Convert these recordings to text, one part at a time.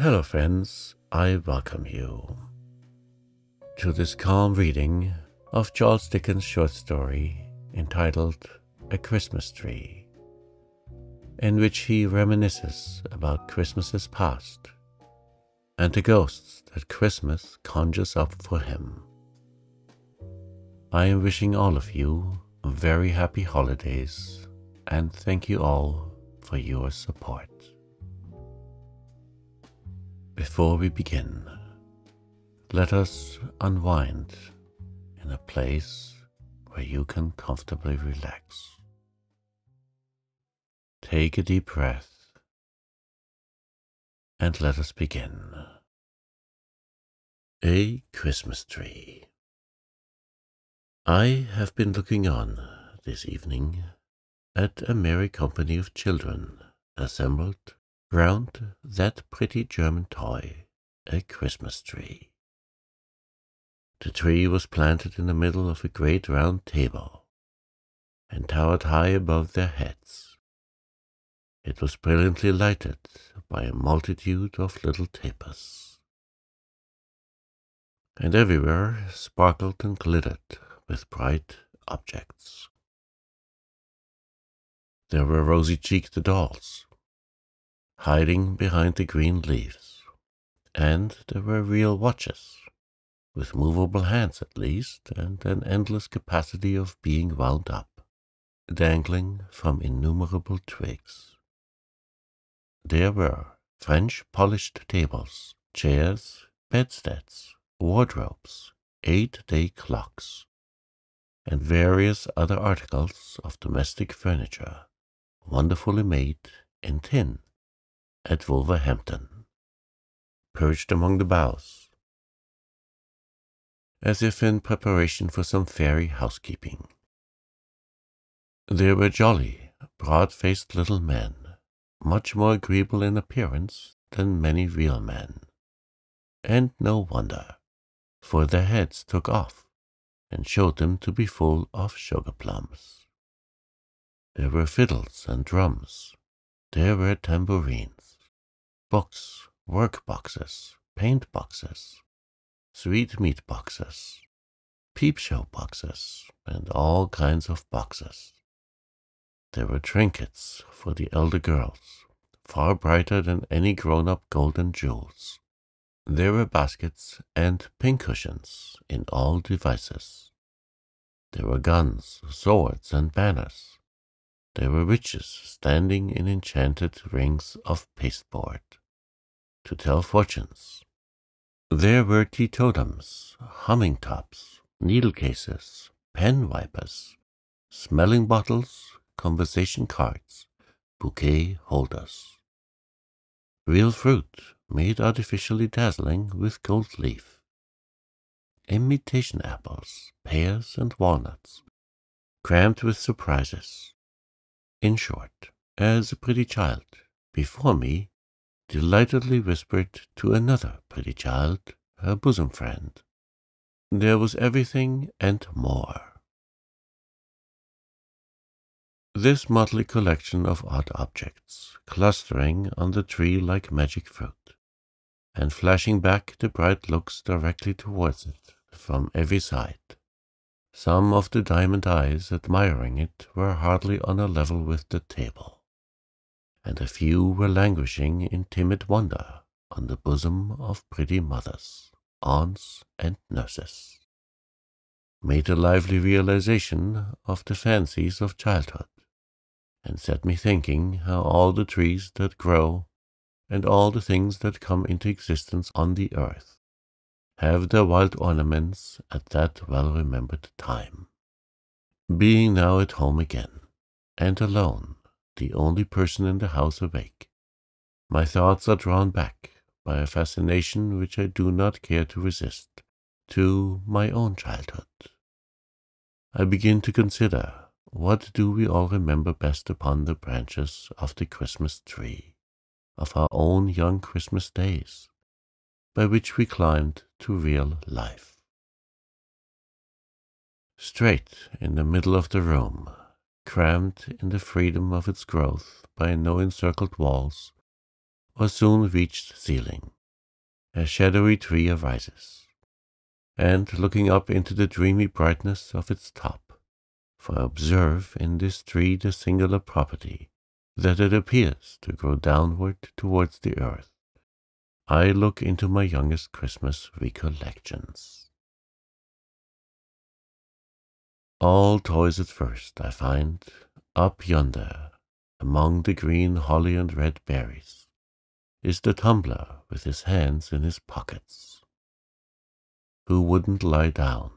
Hello friends, I welcome you to this calm reading of Charles Dickens' short story entitled A Christmas Tree, in which he reminisces about Christmases past and the ghosts that Christmas conjures up for him. I am wishing all of you very happy holidays and thank you all for your support. Before we begin, let us unwind in a place where you can comfortably relax. Take a deep breath and let us begin. A Christmas Tree. I have been looking on this evening at a merry company of children assembled round that pretty German toy, a Christmas tree. The tree was planted in the middle of a great round table, and towered high above their heads. It was brilliantly lighted by a multitude of little tapers, and everywhere sparkled and glittered with bright objects. There were rosy-cheeked dolls, hiding behind the green leaves, and there were real watches, with movable hands at least, and an endless capacity of being wound up, dangling from innumerable twigs. There were French polished tables, chairs, bedsteads, wardrobes, 8-day clocks, and various other articles of domestic furniture, wonderfully made in tin, at Wolverhampton, perched among the boughs, as if in preparation for some fairy housekeeping. There were jolly, broad-faced little men, much more agreeable in appearance than many real men, and no wonder, for their heads took off and showed them to be full of sugar-plums. There were fiddles and drums, there were tambourines, books, work-boxes, paint-boxes, sweetmeat boxes, peep-show boxes, and all kinds of boxes. There were trinkets for the elder girls, far brighter than any grown-up golden jewels. There were baskets and pincushions in all devices. There were guns, swords, and banners. There were witches standing in enchanted rings of pasteboard, to tell fortunes. There were teetotums, humming tops, needle cases, pen wipers, smelling bottles, conversation cards, bouquet holders. Real fruit made artificially dazzling with gold leaf. Imitation apples, pears and walnuts, crammed with surprises. In short, as a pretty child before me delightedly whispered to another pretty child, her bosom friend, there was everything and more. This motley collection of odd objects, clustering on the tree like magic fruit, and flashing back the bright looks directly towards it from every side. Some of the diamond eyes admiring it were hardly on a level with the table, and a few were languishing in timid wonder on the bosom of pretty mothers, aunts, and nurses, made a lively realization of the fancies of childhood, and set me thinking how all the trees that grow, and all the things that come into existence on the earth, have their wild ornaments at that well-remembered time. Being now at home again, and alone, the only person in the house awake, my thoughts are drawn back by a fascination which I do not care to resist, to my own childhood. I begin to consider, what do we all remember best upon the branches of the Christmas tree, of our own young Christmas days, by which we climbed to real life? Straight in the middle of the room, crammed in the freedom of its growth by no encircled walls was soon reached ceiling. A shadowy tree arises, and looking up into the dreamy brightness of its top, for observe in this tree the singular property, that it appears to grow downward towards the earth, I look into my youngest Christmas recollections. All toys at first, I find, up yonder, among the green holly and red berries, is the tumbler with his hands in his pockets, who wouldn't lie down,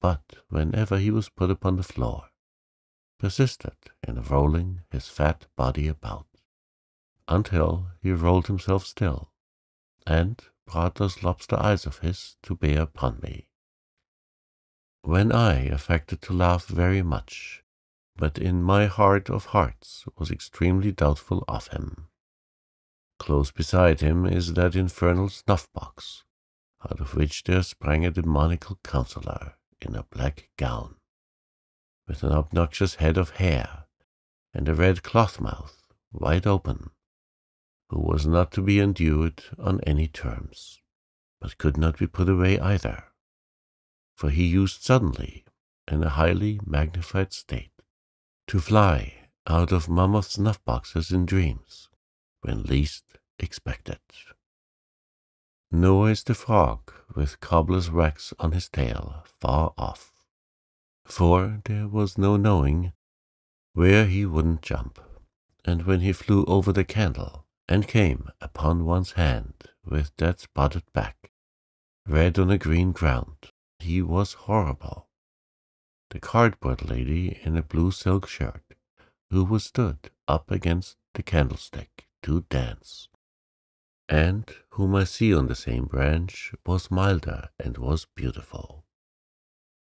but whenever he was put upon the floor, persisted in rolling his fat body about, until he rolled himself still, and brought those lobster eyes of his to bear upon me. When I affected to laugh very much, but in my heart of hearts was extremely doubtful of him. Close beside him is that infernal snuff-box, out of which there sprang a demoniacal counsellor in a black gown, with an obnoxious head of hair, and a red cloth-mouth, wide open, who was not to be endured on any terms, but could not be put away either, for he used suddenly, in a highly magnified state, to fly out of mammoth snuff-boxes in dreams, when least expected. Nor is the frog with cobbler's wax on his tail far off, for there was no knowing where he wouldn't jump, and when he flew over the candle, and came upon one's hand with that spotted back, red on a green ground, he was horrible. The cardboard lady in a blue silk shirt, who was stood up against the candlestick to dance, and whom I see on the same branch, was milder and was beautiful.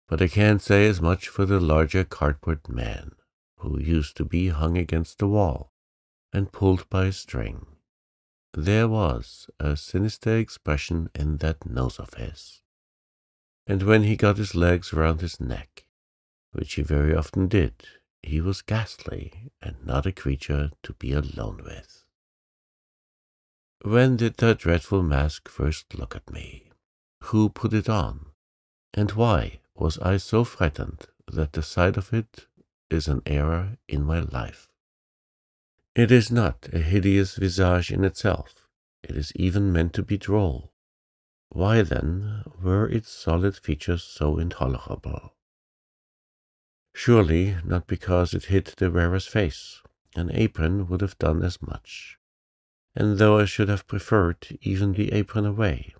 But I can't say as much for the larger cardboard man, who used to be hung against the wall and pulled by a string. There was a sinister expression in that nose of his, and when he got his legs round his neck, which he very often did, he was ghastly and not a creature to be alone with. When did that dreadful mask first look at me? Who put it on? And why was I so frightened that the sight of it is an error in my life? It is not a hideous visage in itself. It is even meant to be droll. Why, then, were its solid features so intolerable? Surely not because it hid the wearer's face. An apron would have done as much, and though I should have preferred even the apron away,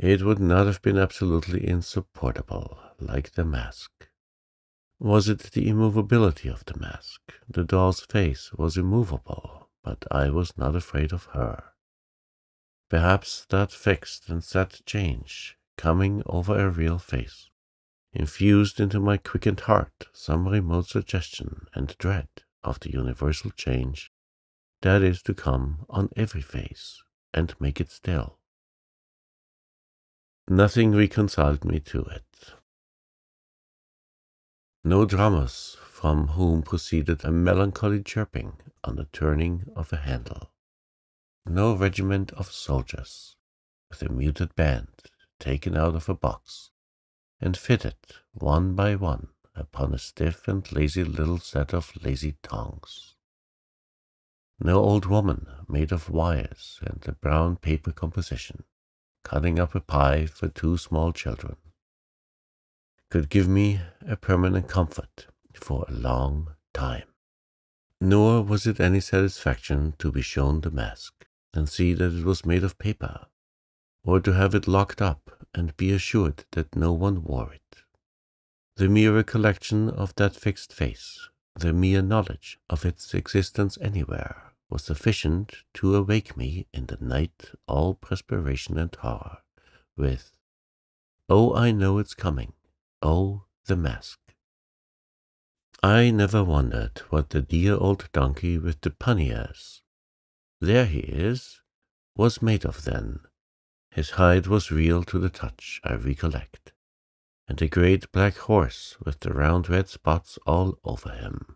it would not have been absolutely insupportable, like the mask. Was it the immovability of the mask? The doll's face was immovable, but I was not afraid of her. Perhaps that fixed and set change, coming over a real face, infused into my quickened heart some remote suggestion and dread of the universal change that is to come on every face, and make it still. Nothing reconciled me to it. No drummers, from whom proceeded a melancholy chirping on the turning of a handle. No regiment of soldiers, with a muted band, taken out of a box, and fitted, one by one, upon a stiff and lazy little set of lazy tongs. No old woman, made of wires and a brown paper composition, cutting up a pie for two small children, could give me a permanent comfort for a long time. Nor was it any satisfaction to be shown the mask, and see that it was made of paper, or to have it locked up and be assured that no one wore it. The mere recollection of that fixed face, the mere knowledge of its existence anywhere, was sufficient to awake me in the night, all perspiration and horror, with, "Oh, I know it's coming, oh, the mask." I never wondered what the dear old donkey with the panniers, "There he is," was made of then. His hide was real to the touch, I recollect, and a great black horse with the round red spots all over him.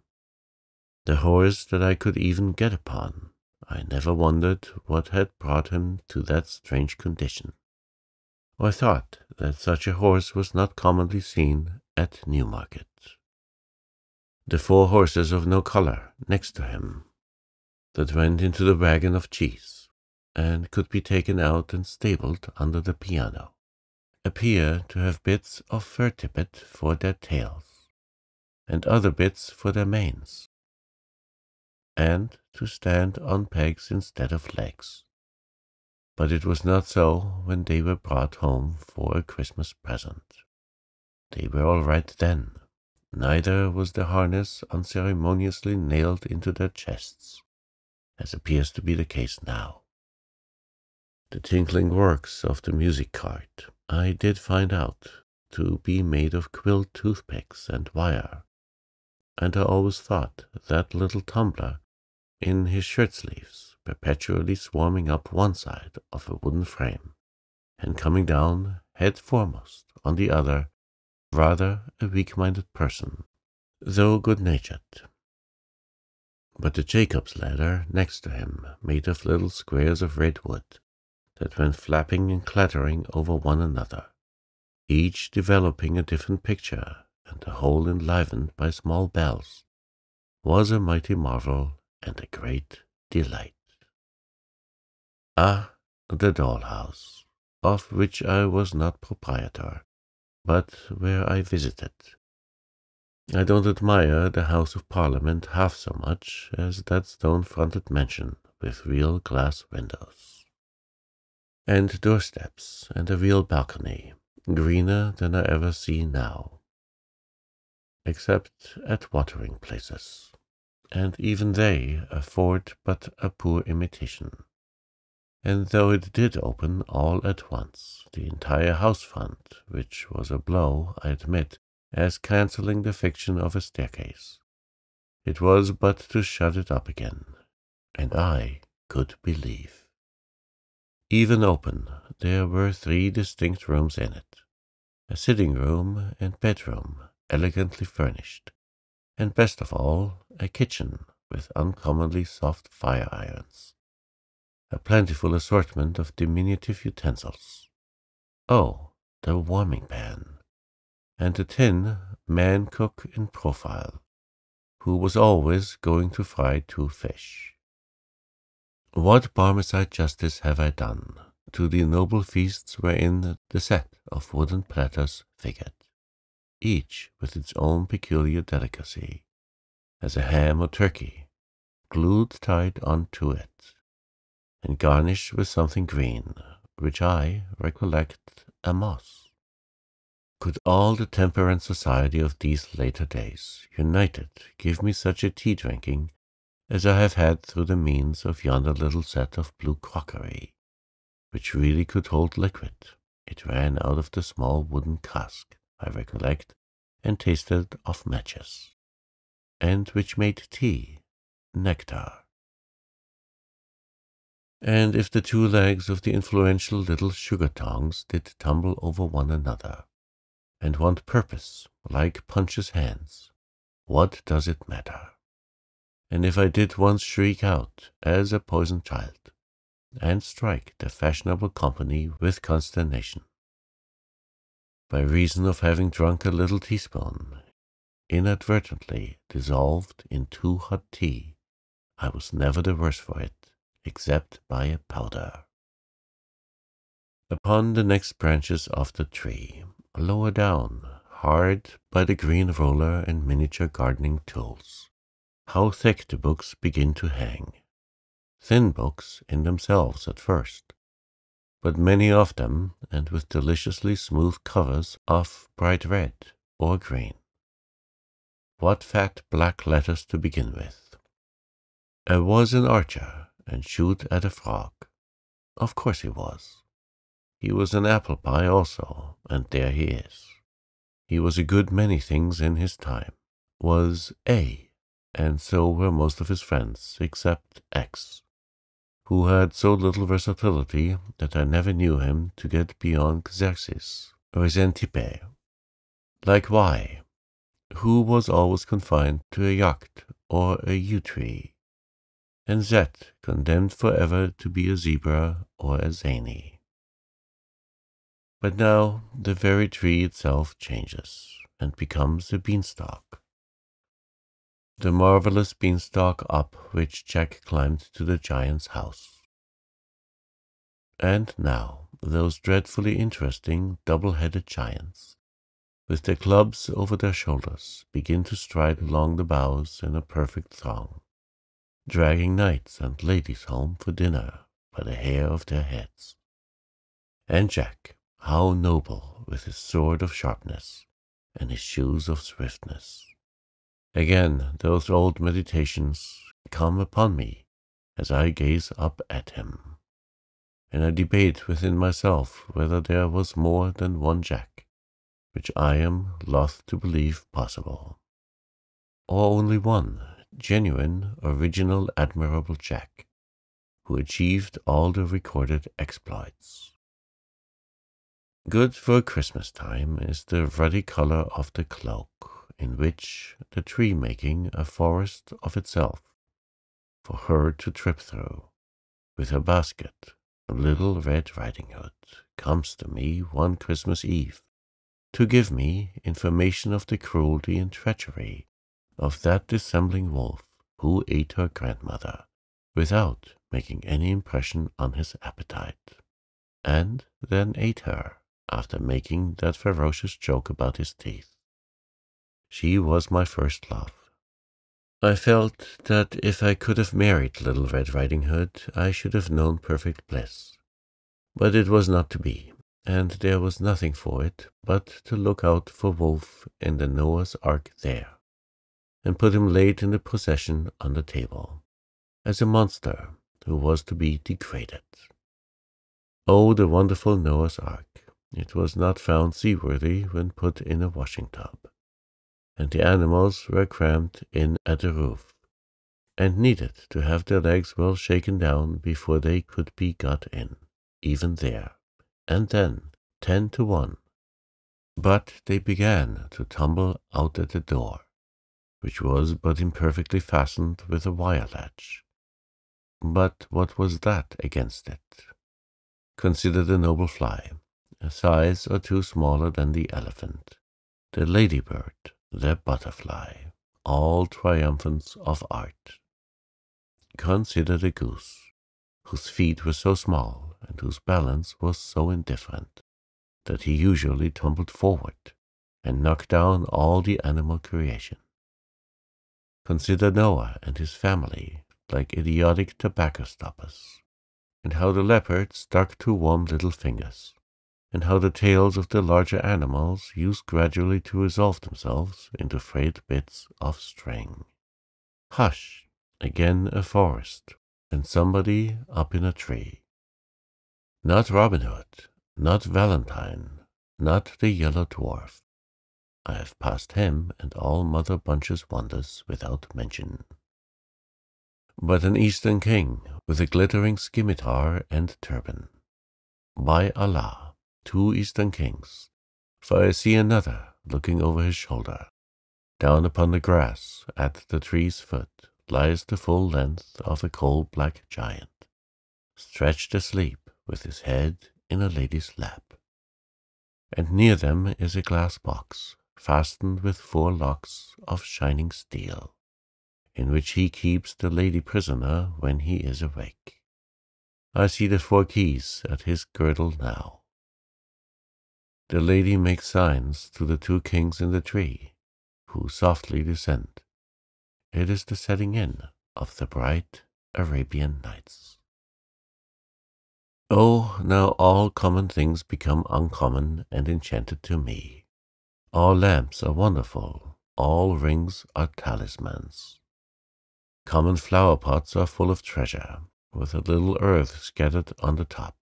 The horse that I could even get upon, I never wondered what had brought him to that strange condition. I thought that such a horse was not commonly seen at Newmarket. The four horses of no colour next to him, that went into the wagon of cheese, and could be taken out and stabled under the piano, appear to have bits of fur-tippet for their tails, and other bits for their manes, and to stand on pegs instead of legs. But it was not so when they were brought home for a Christmas present. They were all right then. Neither was the harness unceremoniously nailed into their chests, as appears to be the case now. The tinkling works of the music cart I did find out to be made of quilled toothpicks and wire, and I always thought that little tumbler in his shirt-sleeves perpetually swarming up one side of a wooden frame and coming down head foremost on the other, rather a weak-minded person, though good-natured. But the Jacob's ladder next to him, made of little squares of red wood, that went flapping and clattering over one another, each developing a different picture, and the whole enlivened by small bells, was a mighty marvel and a great delight. Ah, the doll-house, of which I was not proprietor, but where I visited. I don't admire the House of Parliament half so much as that stone-fronted mansion with real glass windows, and doorsteps, and a real balcony, greener than I ever see now, except at watering places, and even they afford but a poor imitation. And though it did open all at once, the entire house front, which was a blow, I admit, as cancelling the fiction of a staircase, it was but to shut it up again, and I could believe. Even open, there were three distinct rooms in it, a sitting-room and bedroom, elegantly furnished, and best of all, a kitchen with uncommonly soft fire-irons, a plentiful assortment of diminutive utensils. Oh, the warming-pan, and a tin man-cook in profile, who was always going to fry two fish. What Barmecide justice have I done to the noble feasts wherein the set of wooden platters figured, each with its own peculiar delicacy, as a ham or turkey, glued tight on to it, and garnished with something green, which I recollect a moss. Could all the temperance society of these later days, united, give me such a tea-drinking as I have had through the means of yonder little set of blue crockery, which really could hold liquid, it ran out of the small wooden cask, I recollect, and tasted of matches, and which made tea, nectar. And if the two legs of the influential little sugar-tongs did tumble over one another, and want purpose, like Punch's hands, what does it matter? And if I did once shriek out, as a poisoned child, and strike the fashionable company with consternation, by reason of having drunk a little teaspoon, inadvertently dissolved in too hot tea, I was never the worse for it, except by a powder. Upon the next branches of the tree, lower down, hard by the green roller and miniature gardening tools, how thick the books begin to hang! Thin books in themselves at first, but many of them, and with deliciously smooth covers of bright red or green. What fat black letters to begin with! I was an archer, and shoot at a frog. Of course he was. He was an apple pie also, and there he is. He was a good many things in his time, was A, and so were most of his friends, except X, who had so little versatility that I never knew him to get beyond Xerxes or Xantippe, like Y, who was always confined to a yacht or a yew tree, and Zet, condemned forever to be a zebra or a zany. But now the very tree itself changes and becomes a beanstalk. The marvellous beanstalk up which Jack climbed to the giant's house. And now those dreadfully interesting double-headed giants, with their clubs over their shoulders, begin to stride along the boughs in a perfect throng, dragging knights and ladies home for dinner by the hair of their heads. And Jack, how noble, with his sword of sharpness and his shoes of swiftness! Again those old meditations come upon me as I gaze up at him, and I debate within myself whether there was more than one Jack, which I am loth to believe possible, or only one genuine, original, admirable Jack, who achieved all the recorded exploits. Good for Christmas time is the ruddy color of the cloak, in which the tree making a forest of itself for her to trip through, with her basket, Little Red Riding Hood, comes to me one Christmas Eve to give me information of the cruelty and treachery of that dissembling wolf who ate her grandmother without making any impression on his appetite, and then ate her after making that ferocious joke about his teeth. She was my first love. I felt that if I could have married Little Red Riding Hood, I should have known perfect bliss. But it was not to be, and there was nothing for it but to look out for Wolf in the Noah's Ark there, and put him late in the procession on the table, as a monster who was to be degraded. Oh, the wonderful Noah's Ark! It was not found seaworthy when put in a washing tub, and the animals were crammed in at the roof, and needed to have their legs well shaken down before they could be got in, even there, and then 10 to 1. But they began to tumble out at the door, which was but imperfectly fastened with a wire latch. But what was that against it? Consider the noble fly, a size or two smaller than the elephant, the ladybird, the butterfly, all triumphants of art. Consider the goose, whose feet were so small and whose balance was so indifferent that he usually tumbled forward and knocked down all the animal creation. Consider Noah and his family like idiotic tobacco stoppers, and how the leopard stuck to warm little fingers, and how the tails of the larger animals used gradually to resolve themselves into frayed bits of string. Hush! Again a forest, and somebody up in a tree. Not Robin Hood, not Valentine, not the Yellow Dwarf. I have passed him and all Mother Bunch's wonders without mention. But an Eastern king with a glittering scimitar and turban. By Allah! 2 Eastern kings, for I see another looking over his shoulder. Down upon the grass at the tree's foot lies the full length of a coal-black giant, stretched asleep with his head in a lady's lap. And near them is a glass box fastened with 4 locks of shining steel, in which he keeps the lady prisoner when he is awake. I see the 4 keys at his girdle now. The lady makes signs to the 2 kings in the tree, who softly descend. It is the setting in of the bright Arabian Nights. Oh, now all common things become uncommon and enchanted to me. All lamps are wonderful, all rings are talismans. Common flower pots are full of treasure, with a little earth scattered on the top.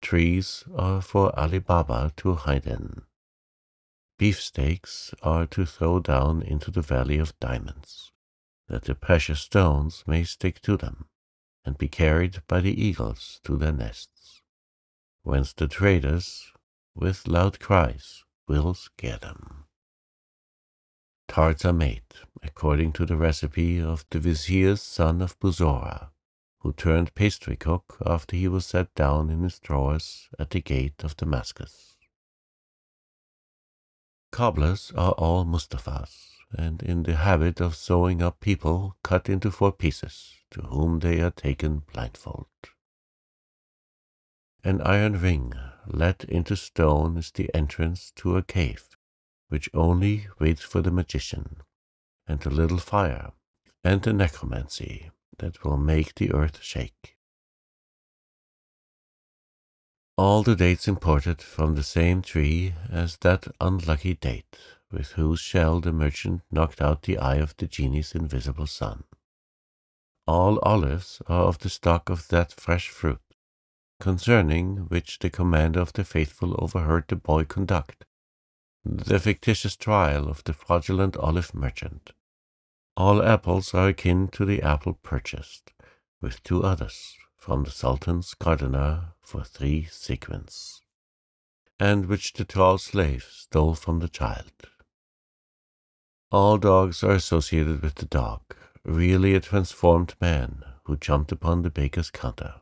Trees are for Ali Baba to hide in. Beefsteaks are to throw down into the valley of diamonds, that the precious stones may stick to them, and be carried by the eagles to their nests, whence the traders, with loud cries, will scare them. Tarts are made, according to the recipe of the vizier's son of Bussorah, who turned pastry-cook after he was set down in his drawers at the gate of Damascus. Cobblers are all Mustafas, and in the habit of sewing up people cut into 4 pieces, to whom they are taken blindfold. An iron ring let into stone is the entrance to a cave, which only waits for the magician, and the little fire, and the necromancy that will make the earth shake. All the dates imported from the same tree as that unlucky date with whose shell the merchant knocked out the eye of the genie's invisible son. All olives are of the stock of that fresh fruit, concerning which the commander of the faithful overheard the boy conduct the fictitious trial of the fraudulent olive merchant. All apples are akin to the apple purchased, with 2 others, from the sultan's gardener for 3 sequins, and which the tall slave stole from the child. All dogs are associated with the dog, really a transformed man who jumped upon the baker's counter,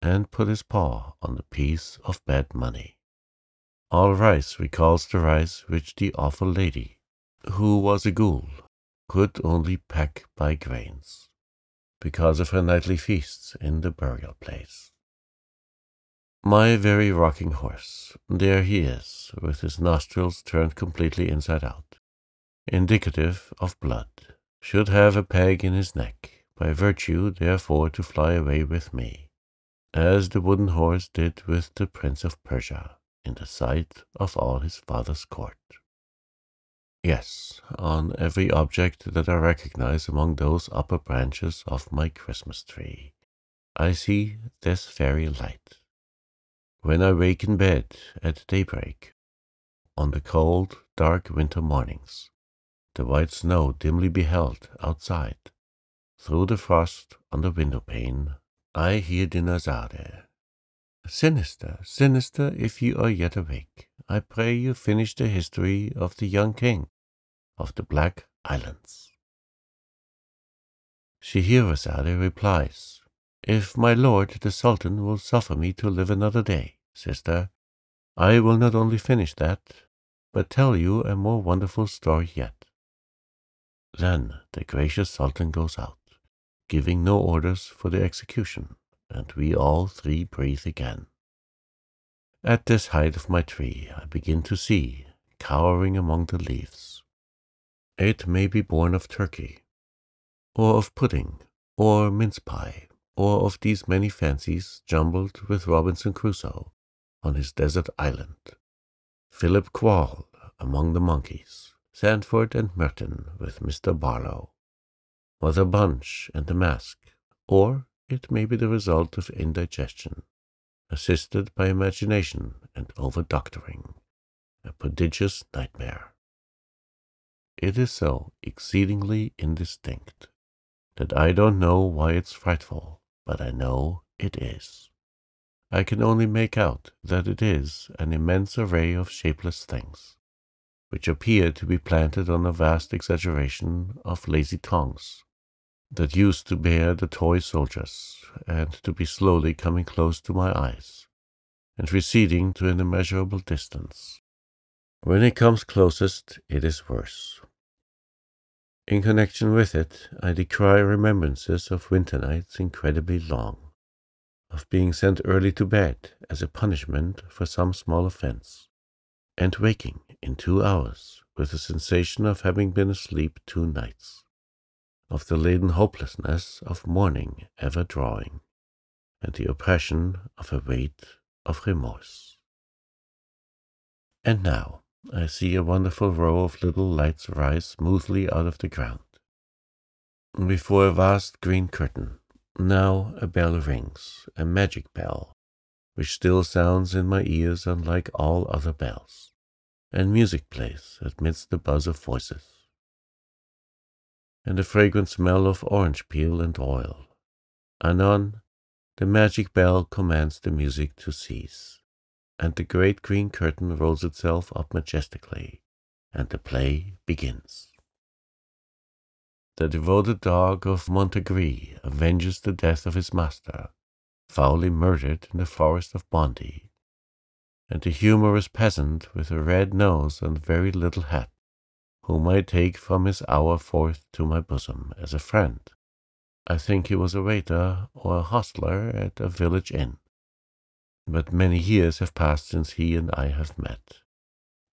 and put his paw on the piece of bad money. All rice recalls the rice which the awful lady, who was a ghoul, could only pack by grains, because of her nightly feasts in the burial place. My very rocking horse, there he is, with his nostrils turned completely inside out, indicative of blood, should have a peg in his neck, by virtue, therefore, to fly away with me, as the wooden horse did with the Prince of Persia, in the sight of all his father's court. Yes, on every object that I recognize among those upper branches of my Christmas tree, I see this very light. When I wake in bed at daybreak, on the cold, dark winter mornings, the white snow dimly beheld outside, through the frost on the window-pane, I hear Dinazare. Sinister, sinister, if you are yet awake, I pray you finish the history of the young king of the Black Islands. Scheherazade replies, If my lord the sultan will suffer me to live another day, sister, I will not only finish that, but tell you a more wonderful story yet. Then the gracious sultan goes out, giving no orders for the execution, and we all 3 breathe again. At this height of my tree I begin to see, cowering among the leaves. It may be born of turkey, or of pudding, or mince pie, or of these many fancies jumbled with Robinson Crusoe on his desert island, Philip Quall among the monkeys, Sandford and Merton with Mr. Barlow, Mother Bunch and the Mask, or it may be the result of indigestion, assisted by imagination and over-doctoring, a prodigious nightmare. It is so exceedingly indistinct that I don't know why it's frightful, but I know it is. I can only make out that it is an immense array of shapeless things, which appear to be planted on a vast exaggeration of lazy tongs, that used to bear the toy soldiers, and to be slowly coming close to my eyes, and receding to an immeasurable distance. When it comes closest, it is worse. In connection with it, I decry remembrances of winter nights incredibly long, of being sent early to bed as a punishment for some small offence, and waking in 2 hours with the sensation of having been asleep 2 nights, of the laden hopelessness of morning ever drawing, and the oppression of a weight of remorse. And now I see a wonderful row of little lights rise smoothly out of the ground, before a vast green curtain. Now a bell rings, a magic bell, which still sounds in my ears unlike all other bells, and music plays amidst the buzz of voices, and the fragrant smell of orange peel and oil. Anon, the magic bell commands the music to cease, and the great green curtain rolls itself up majestically, and the play begins. the devoted dog of Montegri avenges the death of his master, foully murdered in the forest of Bondi, and the humorous peasant with a red nose and very little hat, whom I take from his hour forth to my bosom as a friend. I think he was a waiter or a hostler at a village inn, but many years have passed since he and I have met.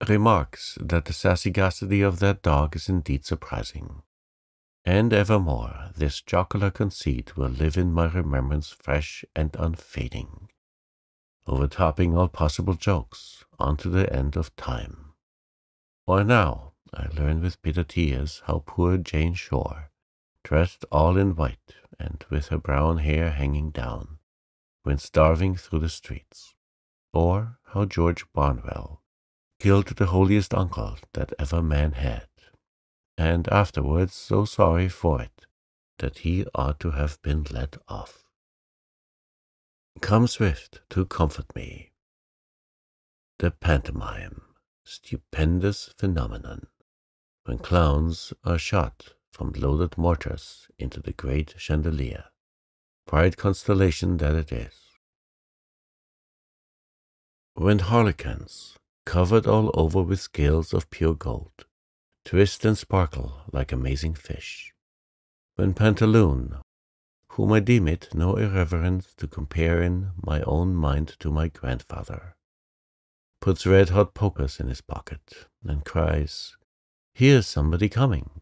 Remarks that the sagacity of that dog is indeed surprising, and evermore this jocular conceit will live in my remembrance fresh and unfading, overtopping all possible jokes unto the end of time. Or now I learn with bitter tears how poor Jane Shore, dressed all in white and with her brown hair hanging down, went starving through the streets, or how George Barnwell killed the holiest uncle that ever man had, and afterwards so sorry for it that he ought to have been let off. Come swift to comfort me. The pantomime, stupendous phenomenon, when clowns are shot from loaded mortars into the great chandelier. Bright constellation that it is. When harlequins, covered all over with scales of pure gold, twist and sparkle like amazing fish. When Pantaloon, whom I deem it no irreverence to compare in my own mind to my grandfather, puts red-hot pokers in his pocket, and cries, "Here's somebody coming!"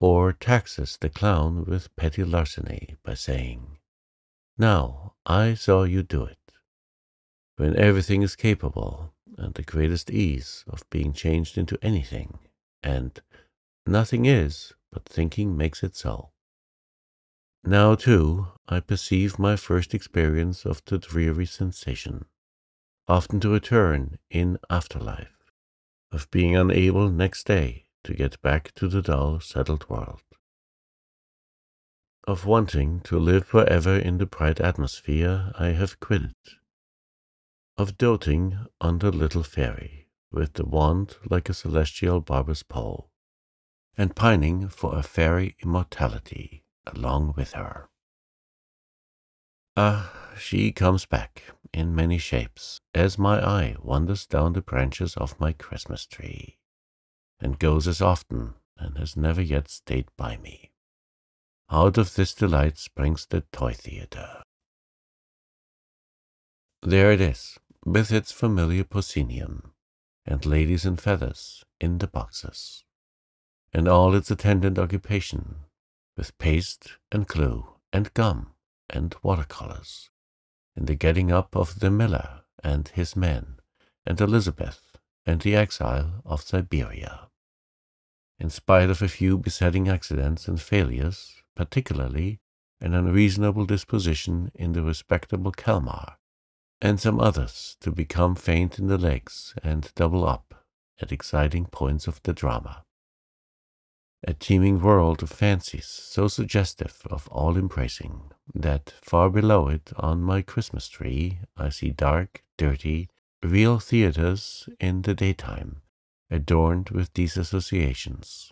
or taxes the clown with petty larceny by saying, "Now, I saw you do it," when everything is capable, and the greatest ease of being changed into anything, and nothing is, but thinking makes it so. Now, too, I perceive my first experience of the dreary sensation, often to return in afterlife, of being unable next day to get back to the dull, settled world, of wanting to live forever in the bright atmosphere I have quitted, of doting on the little fairy, with the wand like a celestial barber's pole, and pining for a fairy immortality along with her. Ah, she comes back in many shapes, as my eye wanders down the branches of my Christmas tree, and goes as often, and has never yet stayed by me. Out of this delight springs the toy theatre. There it is, with its familiar proscenium, and ladies in feathers in the boxes, and all its attendant occupation, with paste and glue and gum and watercolours, in the getting up of the miller and his men, and Elizabeth and the exile of Siberia, in spite of a few besetting accidents and failures, particularly an unreasonable disposition in the respectable Kalmar, and some others to become faint in the legs and double up at exciting points of the drama. A teeming world of fancies so suggestive of all-embracing that far below it on my Christmas tree I see dark, dirty, real theatres in the daytime, adorned with these associations,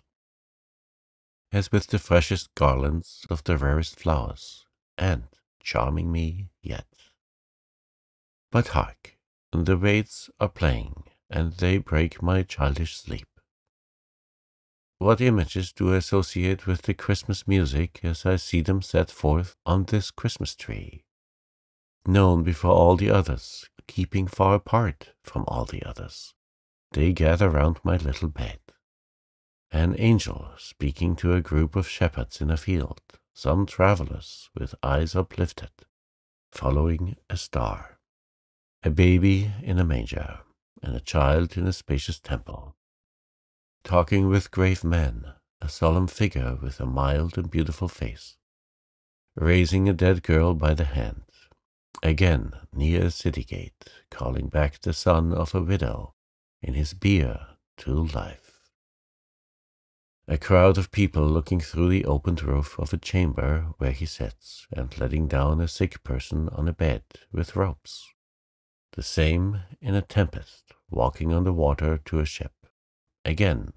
as with the freshest garlands of the rarest flowers, and charming me yet. But hark, the waits are playing, and they break my childish sleep. What images do I associate with the Christmas music as I see them set forth on this Christmas tree, known before all the others, keeping far apart from all the others. They gather round my little bed. An angel speaking to a group of shepherds in a field, some travellers with eyes uplifted, following a star. A baby in a manger, and a child in a spacious temple, talking with grave men, a solemn figure with a mild and beautiful face, raising a dead girl by the hand, again near a city gate, calling back the son of a widow in his bier to life. A crowd of people looking through the opened roof of a chamber where he sits, and letting down a sick person on a bed with ropes. The same in a tempest, walking on the water to a ship, again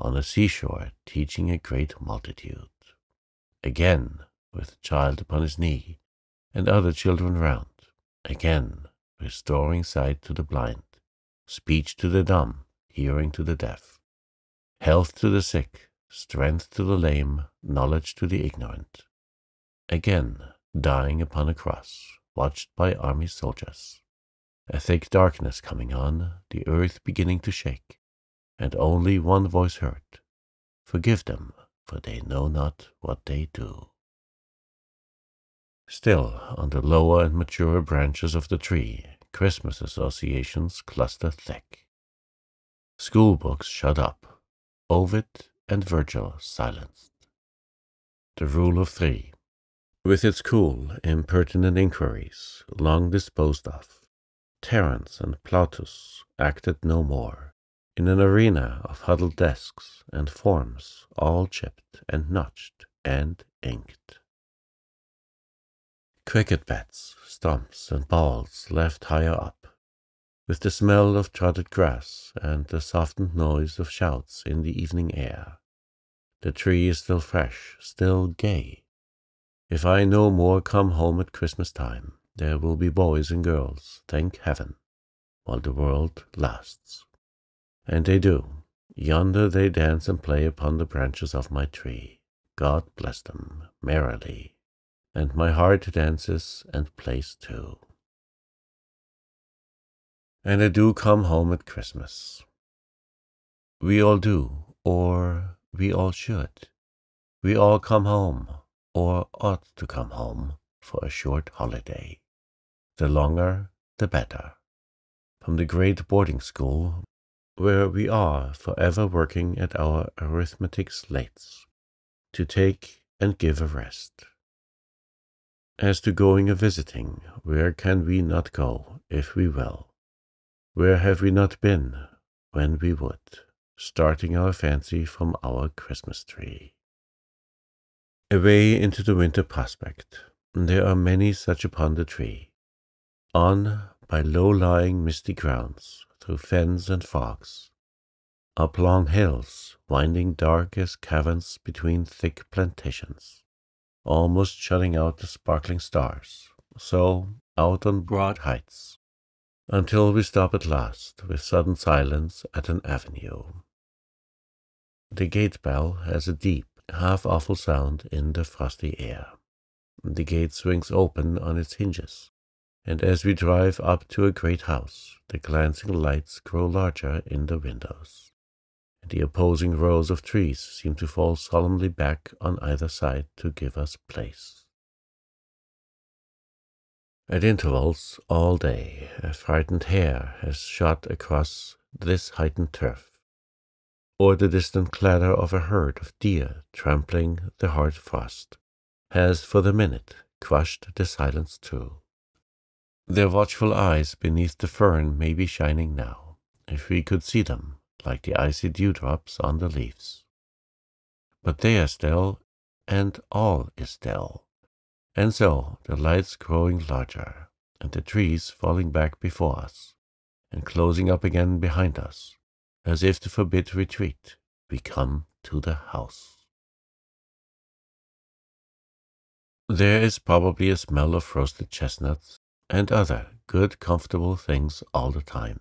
on the seashore, teaching a great multitude. Again, with a child upon his knee, and other children round. Again, restoring sight to the blind, speech to the dumb, hearing to the deaf, health to the sick, strength to the lame, knowledge to the ignorant. Again, dying upon a cross, watched by army soldiers. A thick darkness coming on, the earth beginning to shake, and only one voice heard, "Forgive them, for they know not what they do." Still, on the lower and maturer branches of the tree, Christmas associations cluster thick. School books shut up, Ovid and Virgil silenced. The rule of three, with its cool, impertinent inquiries, long disposed of, Terence and Plautus acted no more, in an arena of huddled desks and forms, all chipped and notched and inked. Cricket bats, stumps, and balls left higher up, with the smell of trodden grass and the softened noise of shouts in the evening air. The tree is still fresh, still gay. If I no more come home at Christmas time, there will be boys and girls, thank heaven, while the world lasts. And they do. Yonder they dance and play upon the branches of my tree. God bless them merrily. And my heart dances and plays too. And I do come home at Christmas. We all do, or we all should. We all come home, or ought to come home, for a short holiday. The longer, the better. From the great boarding school, where we are forever working at our arithmetic slates, to take and give a rest. As to going a-visiting, where can we not go, if we will? Where have we not been, when we would, starting our fancy from our Christmas tree? Away into the winter prospect, there are many such upon the tree. On, by low-lying misty grounds, through fens and fogs, up long hills, winding dark as caverns between thick plantations, almost shutting out the sparkling stars, so out on broad heights, until we stop at last, with sudden silence, at an avenue. The gate bell has a deep, half-awful sound in the frosty air. The gate swings open on its hinges, and as we drive up to a great house, the glancing lights grow larger in the windows. The opposing rows of trees seem to fall solemnly back on either side to give us place. At intervals, all day, a frightened hare has shot across this heightened turf, or the distant clatter of a herd of deer trampling the hard frost has for the minute crushed the silence too. Their watchful eyes beneath the fern may be shining now, if we could see them, like the icy dewdrops on the leaves. But they are still, and all is still, and so the lights growing larger, and the trees falling back before us, and closing up again behind us, as if to forbid retreat, we come to the house. There is probably a smell of roasted chestnuts, and other good comfortable things all the time,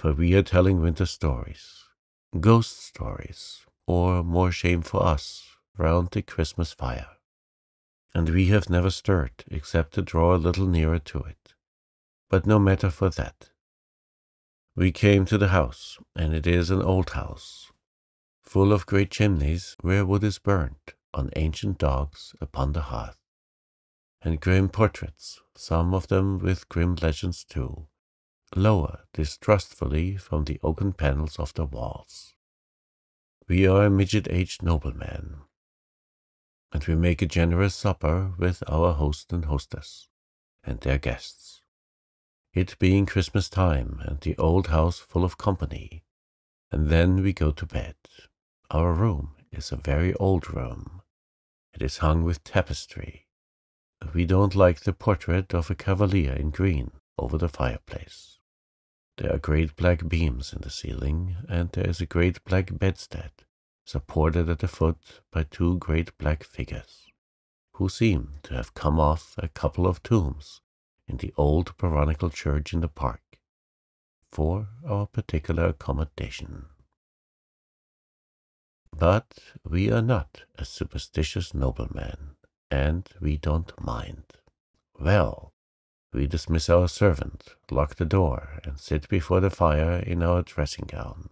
for we are telling winter stories, ghost stories, or more shame for us, round the Christmas fire. And we have never stirred, except to draw a little nearer to it. But no matter for that. We came to the house, and it is an old house, full of great chimneys where wood is burnt, on ancient dogs upon the hearth, and grim portraits, some of them with grim legends too, lower distrustfully from the oaken panels of the walls. We are a midget-aged nobleman, and we make a generous supper with our host and hostess, and their guests. It being Christmas time, and the old house full of company, and then we go to bed. Our room is a very old room. It is hung with tapestry. We don't like the portrait of a cavalier in green over the fireplace. There are great black beams in the ceiling, and there is a great black bedstead, supported at the foot by two great black figures, who seemed to have come off a couple of tombs in the old baronial church in the park, for our particular accommodation. But we are not a superstitious nobleman, and we don't mind. Well, we dismiss our servant, lock the door, and sit before the fire in our dressing-gown,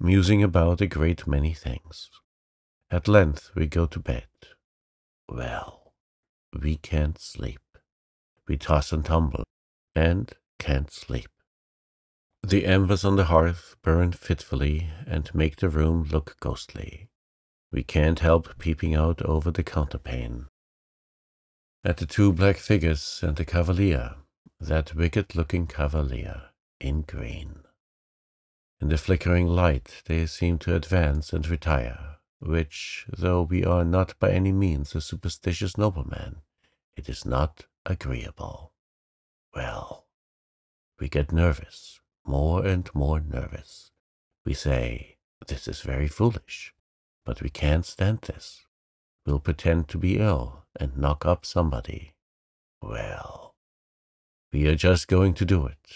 musing about a great many things. At length we go to bed. Well, we can't sleep. We toss and tumble, and can't sleep. The embers on the hearth burn fitfully and make the room look ghostly. We can't help peeping out over the counterpane at the two black figures and the cavalier, that wicked-looking cavalier, in green. In the flickering light they seem to advance and retire, which, though we are not by any means a superstitious nobleman, it is not agreeable. Well, we get nervous, more and more nervous. We say, this is very foolish, but we can't stand this. We'll pretend to be ill and knock up somebody. Well, we are just going to do it,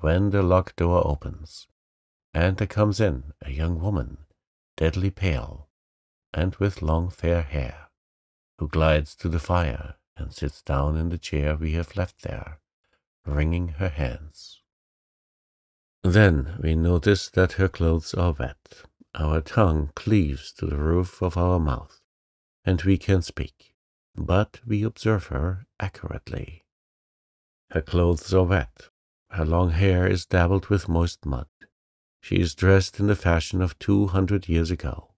when the locked door opens, and there comes in a young woman, deadly pale, and with long fair hair, who glides to the fire and sits down in the chair we have left there, wringing her hands. Then we notice that her clothes are wet, our tongue cleaves to the roof of our mouth, and we can speak, but we observe her accurately. Her clothes are wet, her long hair is dabbled with moist mud, she is dressed in the fashion of 200 years ago,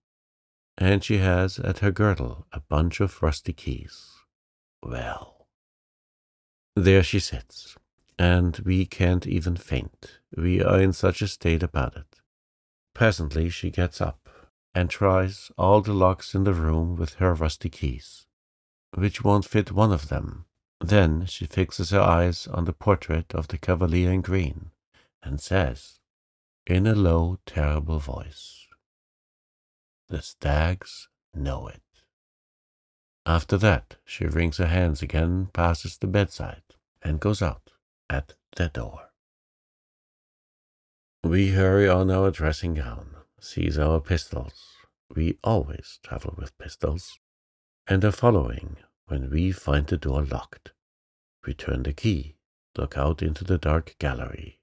and she has at her girdle a bunch of rusty keys. Well, there she sits, and we can't even faint, we are in such a state about it. Presently she gets up, and tries all the locks in the room with her rusty keys, which won't fit one of them. Then she fixes her eyes on the portrait of the cavalier in green, and says, in a low, terrible voice, "The stags know it." After that she wrings her hands again, passes the bedside, and goes out at the door. We hurry on our dressing-gown, seize our pistols, we always travel with pistols, and are following when we find the door locked. We turn the key, look out into the dark gallery.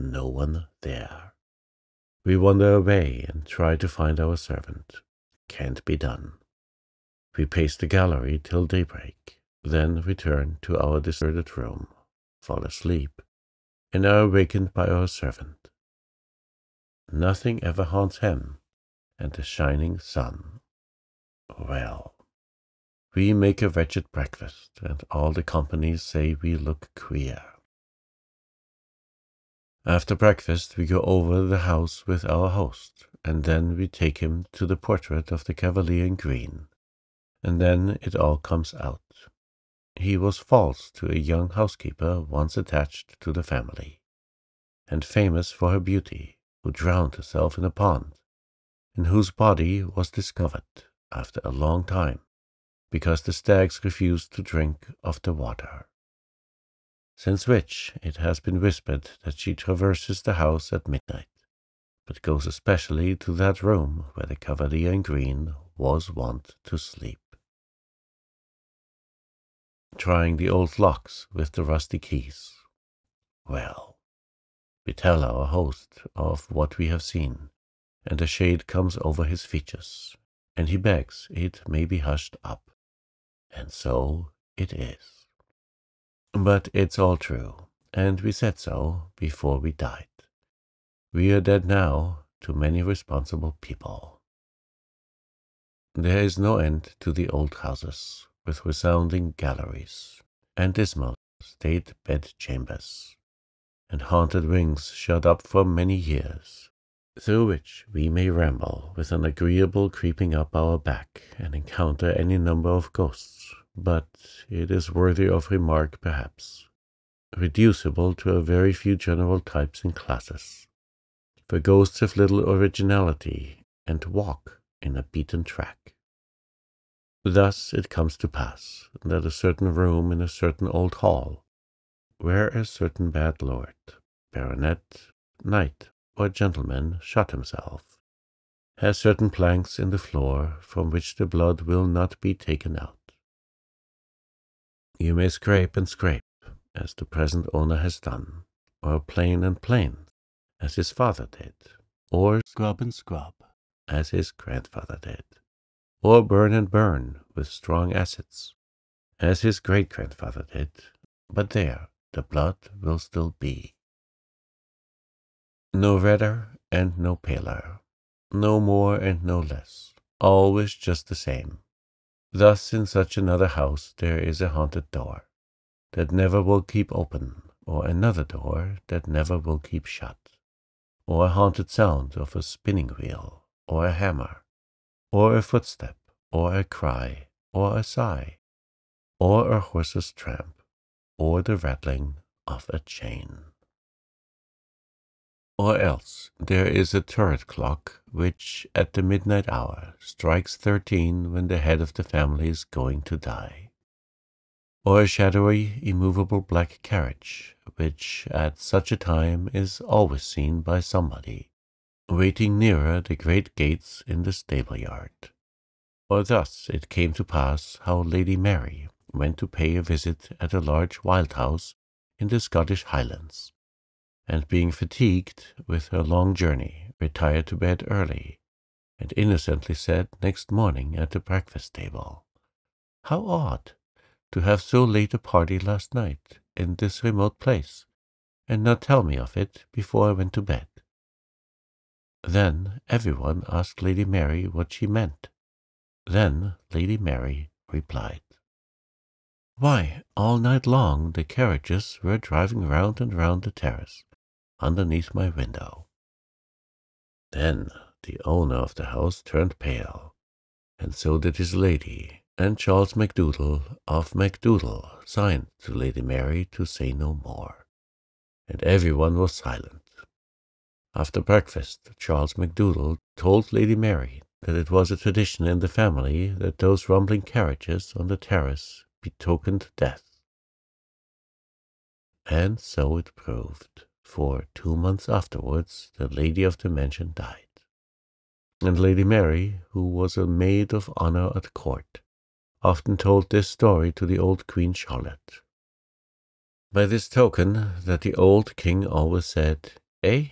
No one there. We wander away and try to find our servant. Can't be done. We pace the gallery till daybreak, then return to our deserted room, fall asleep, and are awakened by our servant. Nothing ever haunts him, and the shining sun. Well, we make a wretched breakfast, and all the company say we look queer. After breakfast we go over the house with our host, and then we take him to the portrait of the cavalier in green. And then it all comes out. He was false to a young housekeeper once attached to the family, and famous for her beauty, who drowned herself in a pond, and whose body was discovered after a long time, because the stags refused to drink of the water. Since which it has been whispered that she traverses the house at midnight, but goes especially to that room where the cavalier in green was wont to sleep, trying the old locks with the rusty keys. Well, we tell our host of what we have seen, and a shade comes over his features, and he begs it may be hushed up. And so it is. But it's all true, and we said so before we died. We are dead now to many responsible people. There is no end to the old houses, with resounding galleries, and dismal state bed-chambers, and haunted wings shut up for many years, through which we may ramble with an agreeable creeping up our back, and encounter any number of ghosts, but it is worthy of remark perhaps, reducible to a very few general types and classes, for ghosts have little originality, and walk in a beaten track. Thus it comes to pass that a certain room in a certain old hall, where a certain bad lord, baronet, knight, or gentleman shot himself, has certain planks in the floor from which the blood will not be taken out. You may scrape and scrape, as the present owner has done, or plane and plane, as his father did, or scrub and scrub, as his grandfather did, or burn and burn with strong acids, as his great-grandfather did, but there the blood will still be. No redder and no paler, no more and no less, always just the same. Thus in such another house there is a haunted door that never will keep open, or another door that never will keep shut, or a haunted sound of a spinning wheel, or a hammer, or a footstep, or a cry, or a sigh, or a horse's tramp, or the rattling of a chain. Or else there is a turret clock which at the midnight hour strikes 13 when the head of the family is going to die, or a shadowy, immovable black carriage, which at such a time is always seen by somebody, waiting nearer the great gates in the stable-yard. Or thus it came to pass how Lady Mary went to pay a visit at a large wild house in the Scottish Highlands, and being fatigued with her long journey, retired to bed early, and innocently said next morning at the breakfast-table, "How odd! To have so late a party last night in this remote place, and not tell me of it before I went to bed." Then everyone asked Lady Mary what she meant. Then Lady Mary replied, "Why, all night long the carriages were driving round and round the terrace, underneath my window." Then the owner of the house turned pale, and so did his lady, and Charles MacDoodle of MacDoodle signed to Lady Mary to say no more, and everyone was silent. After breakfast, Charles MacDoodle told Lady Mary that it was a tradition in the family that those rumbling carriages on the terrace betokened death. And so it proved, for 2 months afterwards the lady of the mansion died, and Lady Mary, who was a maid of honour at court, often told this story to the old Queen Charlotte. By this token that the old king always said, Eh,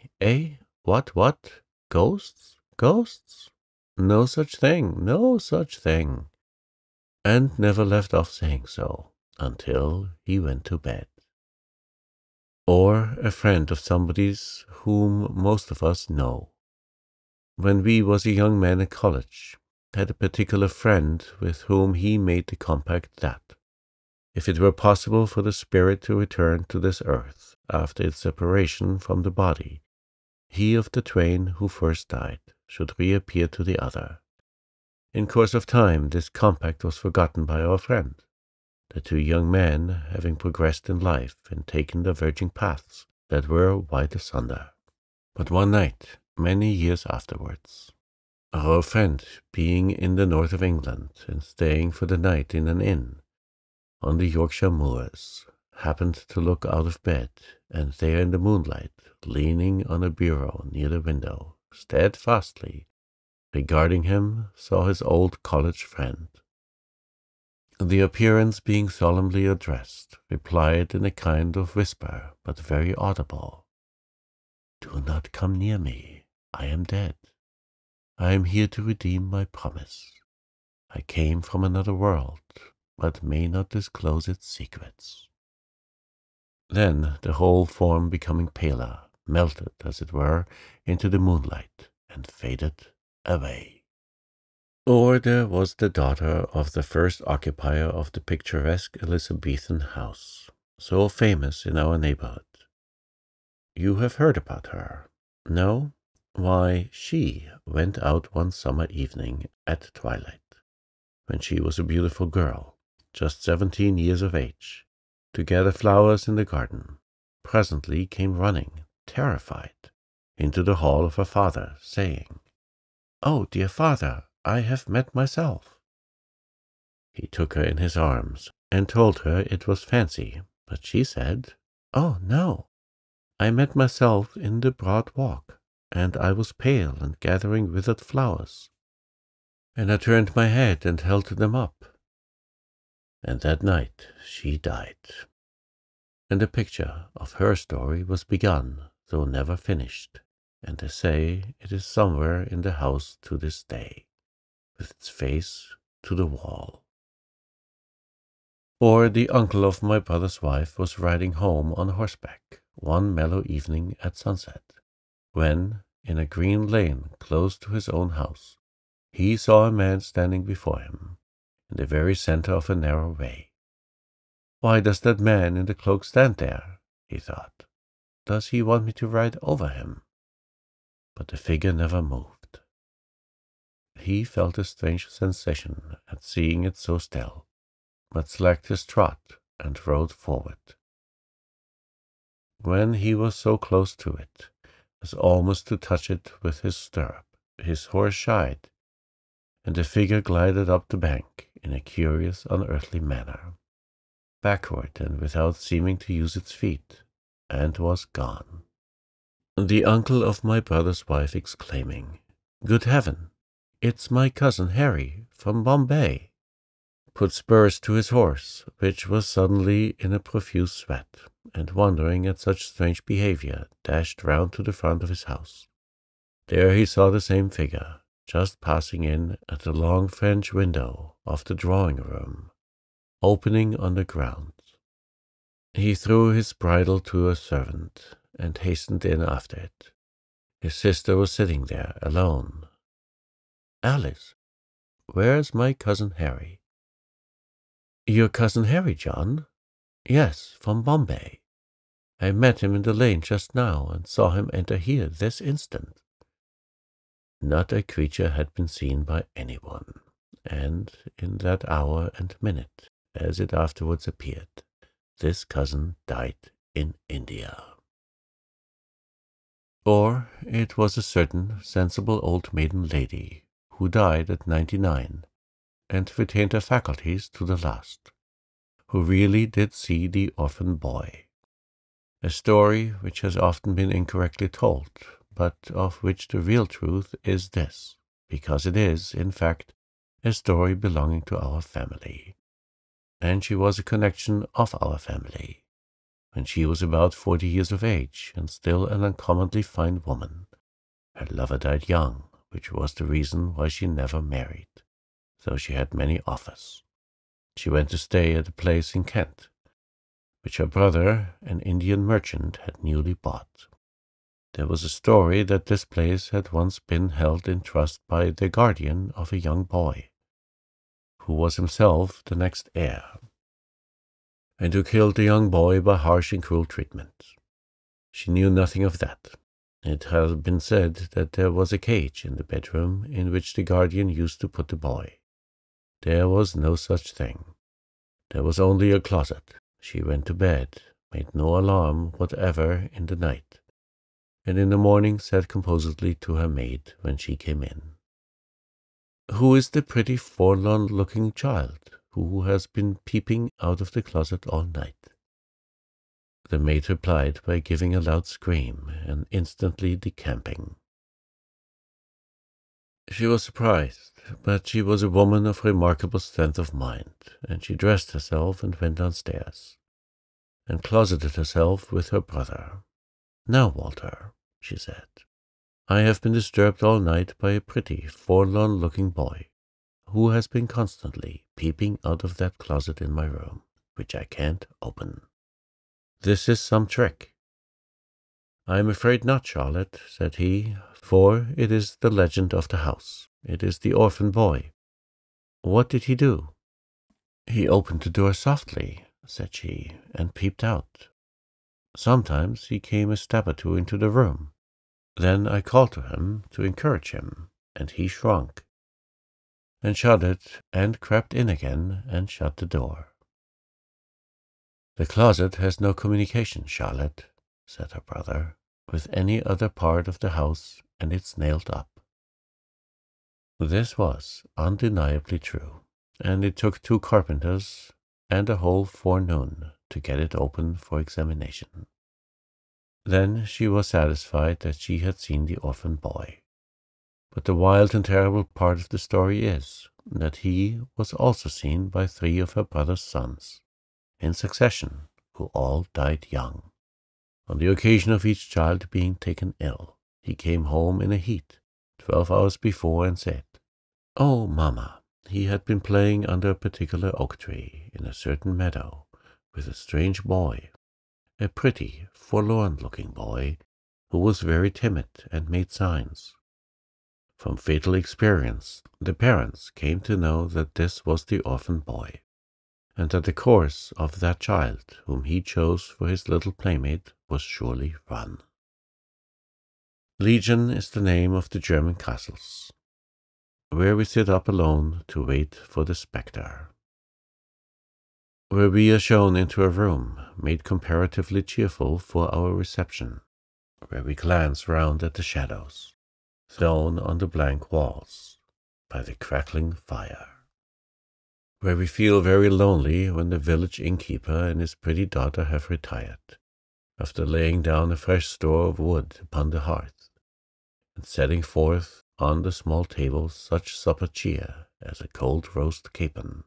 what, ghosts? No such thing, and never left off saying so until he went to bed. Or a friend of somebody's whom most of us know. When we was a young man at college, had a particular friend with whom he made the compact that, if it were possible for the spirit to return to this earth after its separation from the body, he of the twain who first died should reappear to the other. In course of time this compact was forgotten by our friend. The two young men, having progressed in life and taken diverging paths that were wide asunder, but one night, many years afterwards, our friend, being in the north of England and staying for the night in an inn on the Yorkshire moors, happened to look out of bed, and there in the moonlight, leaning on a bureau near the window, steadfastly regarding him, saw his old college friend. The appearance, being solemnly addressed, replied in a kind of whisper, but very audible, "Do not come near me. I am dead. I am here to redeem my promise. I came from another world, but may not disclose its secrets." Then the whole form, becoming paler, melted, as it were, into the moonlight, and faded away. Or there was the daughter of the first occupier of the picturesque Elizabethan house, so famous in our neighbourhood. You have heard about her? No? Why, she went out one summer evening at twilight, when she was a beautiful girl, just 17 years of age, to gather flowers in the garden. Presently came running, terrified, into the hall of her father, saying, "Oh, dear father, I have met myself." He took her in his arms, and told her it was fancy, but she said, "Oh, no, I met myself in the broad walk, and I was pale and gathering withered flowers, and I turned my head and held them up. And that night she died." And a picture of her story was begun, though never finished, and they say it is somewhere in the house to this day, with its face to the wall. Or the uncle of my brother's wife was riding home on horseback one mellow evening at sunset, when, in a green lane close to his own house, he saw a man standing before him, in the very centre of a narrow way. "Why does that man in the cloak stand there?" he thought. "Does he want me to ride over him?" But the figure never moved. He felt a strange sensation at seeing it so still, but slacked his trot and rode forward. When he was so close to it as almost to touch it with his stirrup, his horse shied, and the figure glided up the bank in a curious, unearthly manner, backward and without seeming to use its feet, and was gone. The uncle of my brother's wife exclaiming, "Good heaven, it's my cousin Harry from Bombay," put spurs to his horse, which was suddenly in a profuse sweat, and wondering at such strange behaviour, dashed round to the front of his house. There he saw the same figure, just passing in at the long French window of the drawing-room, opening on the ground. He threw his bridle to a servant, and hastened in after it. His sister was sitting there, alone. "Alice, where's my cousin Harry?" "Your cousin Harry, John?" "Yes, from Bombay. I met him in the lane just now, and saw him enter here this instant." Not a creature had been seen by anyone, and in that hour and minute, as it afterwards appeared, this cousin died in India. Or it was a certain sensible old maiden lady, who died at 99, and retained her faculties to the last, who really did see the orphan boy, a story which has often been incorrectly told, but of which the real truth is this, because it is, in fact, a story belonging to our family, and she was a connection of our family, when she was about 40 years of age, and still an uncommonly fine woman. Her lover died young, which was the reason why she never married, though she had many offers. She went to stay at a place in Kent, which her brother, an Indian merchant, had newly bought. There was a story that this place had once been held in trust by the guardian of a young boy, who was himself the next heir, and who killed the young boy by harsh and cruel treatment. She knew nothing of that. It has been said that there was a cage in the bedroom in which the guardian used to put the boy. There was no such thing. There was only a closet. She went to bed, made no alarm whatever in the night, and in the morning said composedly to her maid when she came in, "Who is the pretty forlorn-looking child who has been peeping out of the closet all night?" The maid replied by giving a loud scream, and instantly decamping. She was surprised, but she was a woman of remarkable strength of mind, and she dressed herself and went downstairs, and closeted herself with her brother. "Now, Walter," she said, "I have been disturbed all night by a pretty, forlorn-looking boy, who has been constantly peeping out of that closet in my room, which I can't open. This is some trick." "I am afraid not, Charlotte," said he, "for it is the legend of the house. It is the orphan boy. What did he do?" "He opened the door softly," said she, "and peeped out. Sometimes he came a step or two into the room. Then I called to him to encourage him, and he shrunk, and shuddered, and crept in again, and shut the door." "The closet has no communication, Charlotte," said her brother, "with any other part of the house, and it's nailed up." This was undeniably true, and it took 2 carpenters and a whole forenoon to get it open for examination. Then she was satisfied that she had seen the orphan boy. But the wild and terrible part of the story is that he was also seen by 3 of her brother's sons, in succession, who all died young. On the occasion of each child being taken ill, he came home in a heat 12 hours before and said, "Oh, Mamma, he had been playing under a particular oak tree in a certain meadow with a strange boy, a pretty, forlorn-looking boy, who was very timid and made signs." From fatal experience, the parents came to know that this was the orphan boy, and that the course of that child whom he chose for his little playmate was surely run. Legion is the name of the German castles, where we sit up alone to wait for the spectre. Where we are shown into a room made comparatively cheerful for our reception, where we glance round at the shadows thrown on the blank walls by the crackling fire, where we feel very lonely when the village innkeeper and his pretty daughter have retired, after laying down a fresh store of wood upon the hearth, and setting forth on the small table such supper cheer as a cold roast capon,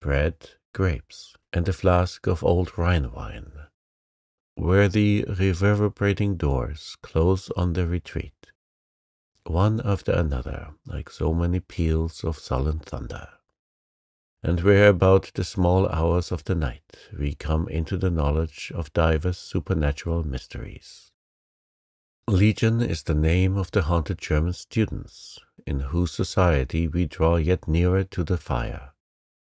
bread, grapes, and a flask of old Rhine wine, where the reverberating doors close on their retreat, one after another, like so many peals of sullen thunder, and where about the small hours of the night we come into the knowledge of divers supernatural mysteries. Legion is the name of the haunted German students, in whose society we draw yet nearer to the fire,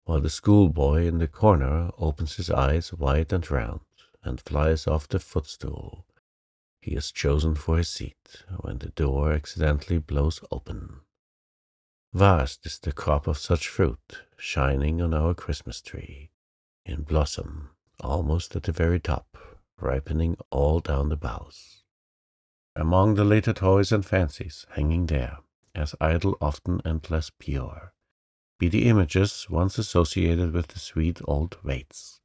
while the schoolboy in the corner opens his eyes wide and round, and flies off the footstool he has chosen for his seat, when the door accidentally blows open. Vast is the crop of such fruit, shining on our Christmas tree, in blossom, almost at the very top, ripening all down the boughs. Among the later toys and fancies hanging there, as idle often and less pure, be the images once associated with the sweet old waits,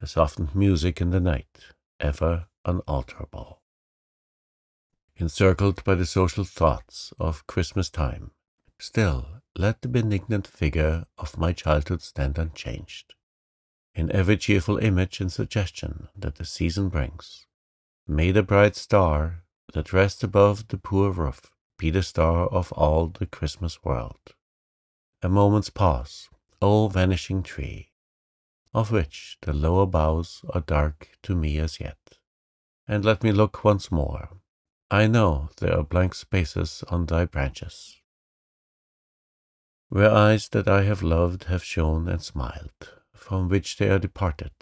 the softened music in the night, ever unalterable. Encircled by the social thoughts of Christmas time, still let the benignant figure of my childhood stand unchanged, in every cheerful image and suggestion that the season brings. May the bright star that rests above the poor roof be the star of all the Christmas world. A moment's pause, O vanishing tree, of which the lower boughs are dark to me as yet, and let me look once more. I know there are blank spaces on thy branches, where eyes that I have loved have shone and smiled, from which they are departed.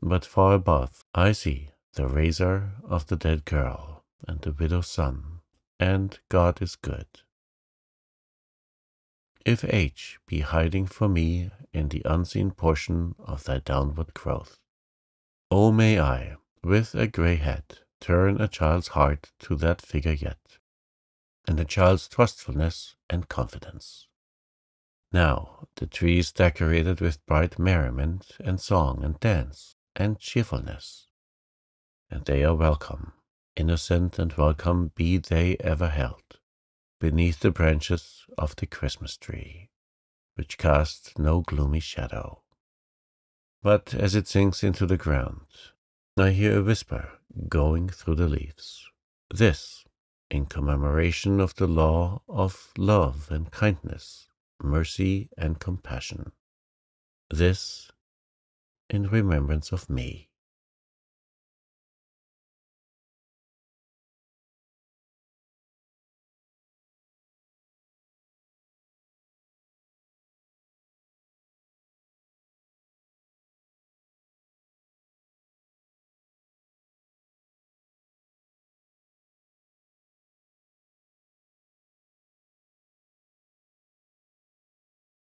But far above I see the razor of the dead girl and the widow's son, and God is good. If age be hiding for me in the unseen portion of thy downward growth, O may I, with a grey head, turn a child's heart to that figure yet, and a child's trustfulness and confidence. Now the tree is decorated with bright merriment and song and dance and cheerfulness, and they are welcome, innocent and welcome be they ever held, beneath the branches of the Christmas tree, which casts no gloomy shadow. But as it sinks into the ground, I hear a whisper going through the leaves, this, in commemoration of the law of love and kindness, mercy and compassion, this in remembrance of me.